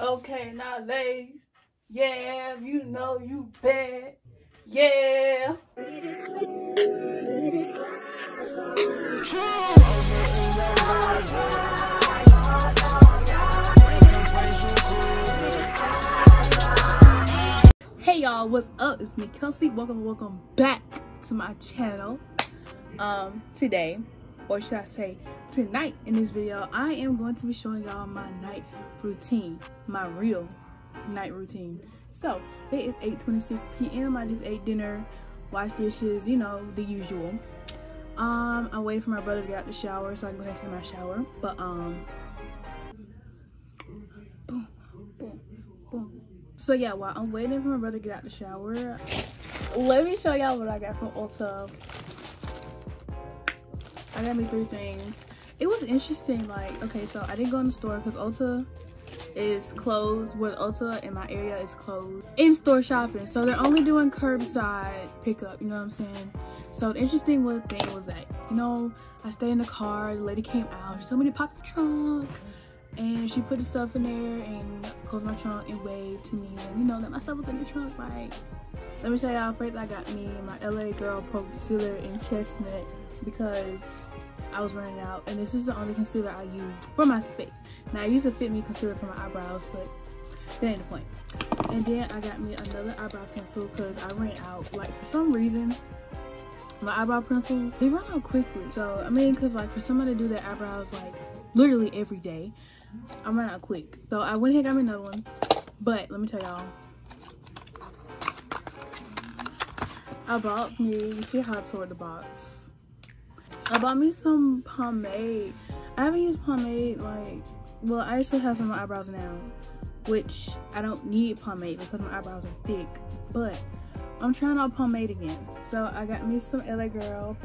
Okay, now ladies, yeah, you know you bad, yeah. Hey y'all, what's up? It's me, Kelsey. Welcome back to my channel. Today, or should I say tonight, in this video I am going to be showing y'all my night routine, my real night routine. So it is 8:26 p.m. I just ate dinner, washed dishes, you know, the usual. I waited for my brother to get out the shower so I can go ahead and take my shower, but boom, boom, boom. So yeah, while I'm waiting for my brother to get out the shower, let me show y'all what I got from Ulta. I got me three things. It was interesting, like, okay, so I didn't go in the store because Ulta is closed. Well, Ulta in my area is closed. In-store shopping, so they're only doing curbside pickup, you know what I'm saying? So the interesting thing was that, you know, I stayed in the car, the lady came out, she told me to pop the trunk, and she put the stuff in there and closed my trunk and waved to me, and you know that my stuff was in the trunk, right? Let me show y'all. First, I got me my L.A. Girl Pro Concealer in Chestnut, because I was running out, and this is the only concealer I use for my space. Now I use a Fit Me concealer for my eyebrows, but that ain't the point. And then I got me another eyebrow pencil because I ran out. Like, for some reason my eyebrow pencils, they run out quickly. So I mean, because like for somebody to do their eyebrows like literally every day, I run out quick. So I went ahead and got me another one. But let me tell y'all, I bought me, you see how I tore the box, I bought me some pomade. I haven't used pomade, like, well, I actually have some on my eyebrows now, which I don't need pomade because my eyebrows are thick, but I'm trying out pomade again. So I got me some LA Girl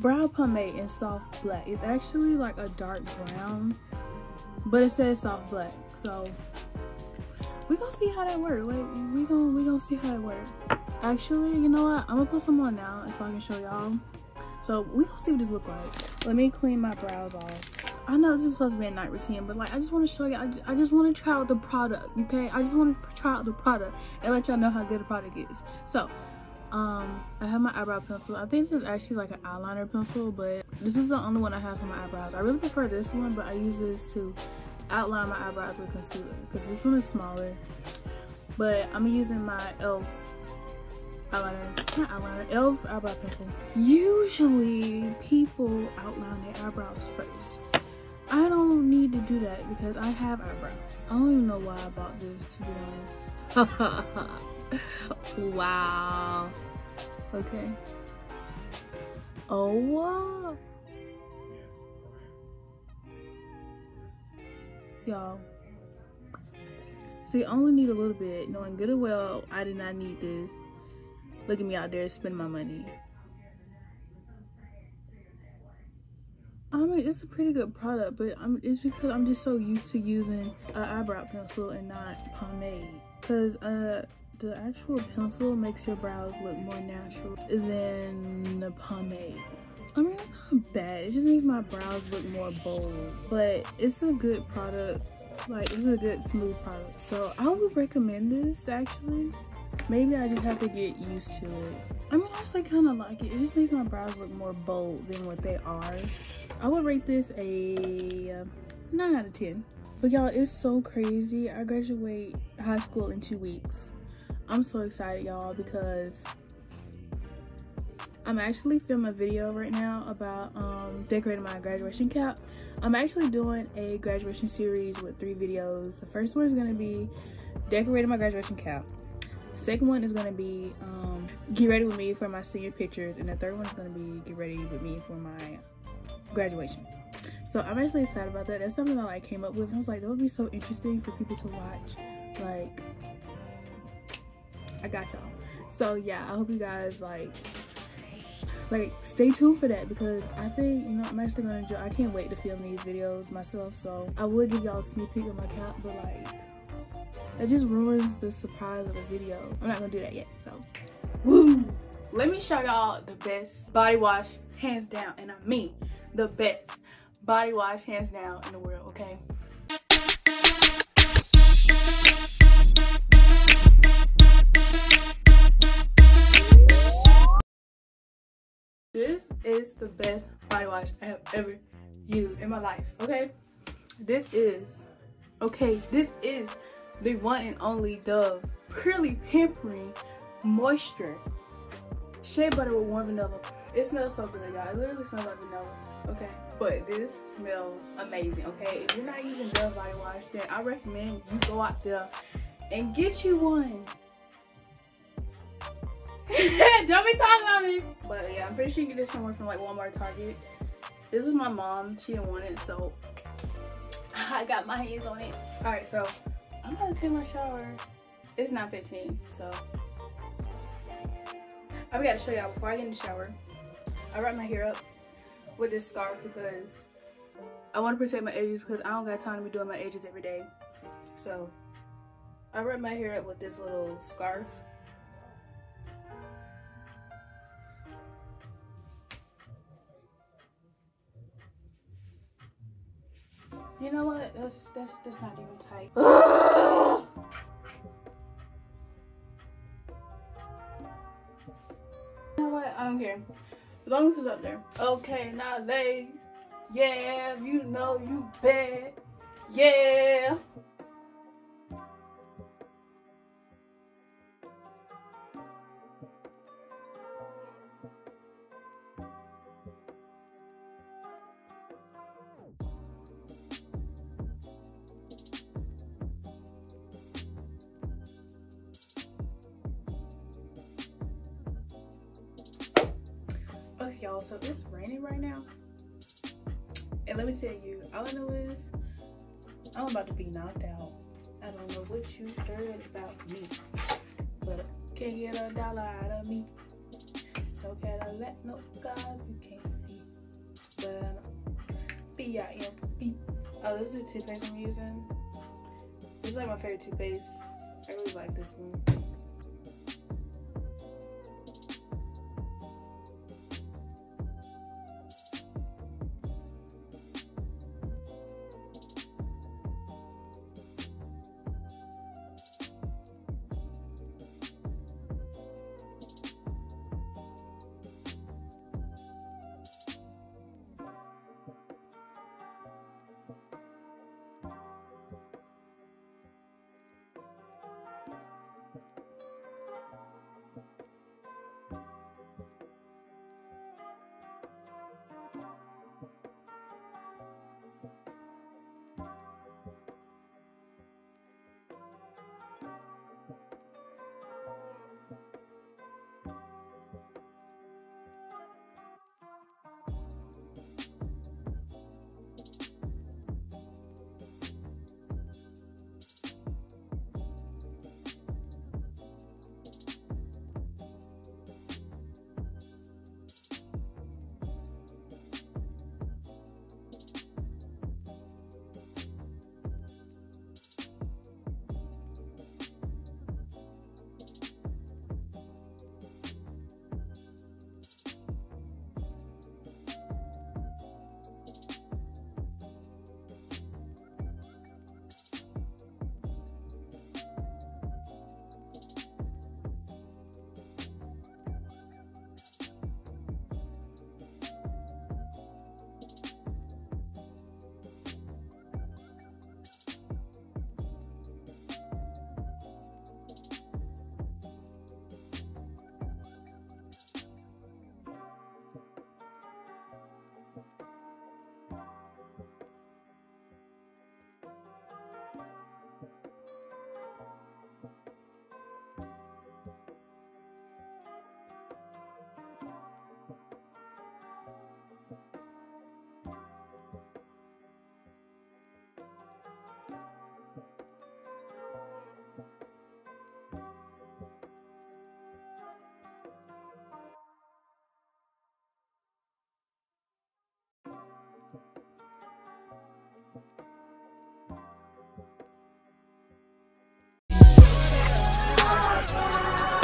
brow pomade in soft black. It's actually like a dark brown, but it says soft black, so we gonna see how that works. Like, we gonna see how it works. Actually, you know what, I'm gonna put some on now so I can show y'all. So we gonna see what this look like. Let me clean my brows off. I know this is supposed to be a night routine, but like I just want to show you. I just want to try out the product, okay? I just want to try out the product and let y'all know how good the product is. So, I have my eyebrow pencil. I think this is actually like an eyeliner pencil, but this is the only one I have for my eyebrows. I really prefer this one, but I use this to outline my eyebrows with concealer because this one is smaller. But I'm using my e.l.f. eyeliner, not eyeliner, e.l.f. eyebrow pencil. Usually people outline their eyebrows first. I don't need to do that because I have eyebrows. I don't even know why I bought this, to be honest. Wow. Okay. Oh, wow. Y'all, see, I only need a little bit, knowing good and well I did not need this. Look at me out there spending my money. I mean, it's a pretty good product, but it's because I'm just so used to using an eyebrow pencil and not pomade. Because the actual pencil makes your brows look more natural than the pomade. I mean, it's not bad. It just makes my brows look more bold. But it's a good product. Like, it's a good smooth product. So I would recommend this, actually. Maybe I just have to get used to it. I mean, I actually kind of like it. It just makes my brows look more bold than what they are. I would rate this a 9 out of 10. But y'all, it's so crazy. I graduate high school in 2 weeks. I'm so excited, y'all, because I'm actually filming a video right now about decorating my graduation cap. I'm actually doing a graduation series with 3 videos. The first one is going to be decorating my graduation cap. Second one is going to be get ready with me for my senior pictures, and the third one is going to be get ready with me for my graduation. So I'm actually excited about that. That's something that I like came up with. I was like, that would be so interesting for people to watch. Like, I got y'all. So yeah, I hope you guys like stay tuned for that, because I think, you know, I'm actually gonna enjoy. I can't wait to film these videos myself. So I would give y'all a sneak peek of my cap, but like, it just ruins the surprise of the video. I'm not gonna do that yet, so. Woo! Let me show y'all the best body wash, hands down, and I mean the best body wash, hands down, in the world, okay? ever used in my life, okay? This is the one and only Dove Purely Pampering Moisture Shea Butter with Warm Vanilla. It smells so good, y'all. It literally smells like vanilla, okay? But this smells amazing, okay? If you're not using Dove body wash, then I recommend you go out there and get you one. Don't be talking about me. But yeah, I'm pretty sure you can get this somewhere from like Walmart, Target. This was my mom. She didn't want it, so I got my hands on it. Alright, so I'm about to take my shower. It's 9:15, so I've got to show y'all before I get in the shower. I wrap my hair up with this scarf because I want to protect my edges because I don't got time to be doing my edges every day. So I wrap my hair up with this little scarf. You know what? That's not even tight. Ugh! You know what? I don't care. As long as it's up there. Okay, now ladies. Yeah, you know you bad. Yeah. Okay, y'all, so it's raining right now, and let me tell you, all I know is I'm about to be knocked out. I don't know what you heard about me, but can't get a dollar out of me. No Cadillac, no God, you can't see, but B-I-M-B. Oh, this is the toothpaste I'm using. This is like my favorite toothpaste. I really like this one.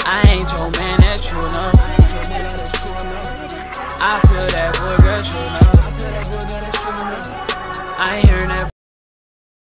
I ain't your man, that's true enough. I